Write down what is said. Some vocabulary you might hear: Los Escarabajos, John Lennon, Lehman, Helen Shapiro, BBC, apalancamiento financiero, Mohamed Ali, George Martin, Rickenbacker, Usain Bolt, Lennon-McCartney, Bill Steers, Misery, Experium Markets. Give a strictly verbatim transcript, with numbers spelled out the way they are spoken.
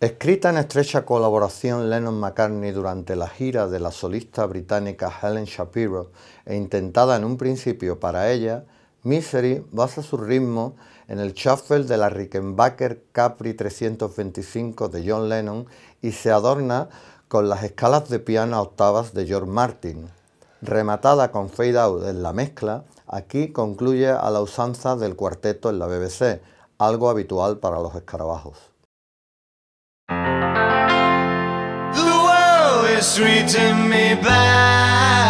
Escrita en estrecha colaboración Lennon-McCartney durante la gira de la solista británica Helen Shapiro e intentada en un principio para ella, Misery basa su ritmo en el shuffle de la Rickenbacker Capri trescientos veinticinco de John Lennon y se adorna con las escalas de piano a octavas de George Martin. Rematada con fade out en la mezcla, aquí concluye a la usanza del cuarteto en la B B C, algo habitual para Los Escarabajos. Sweet to me back.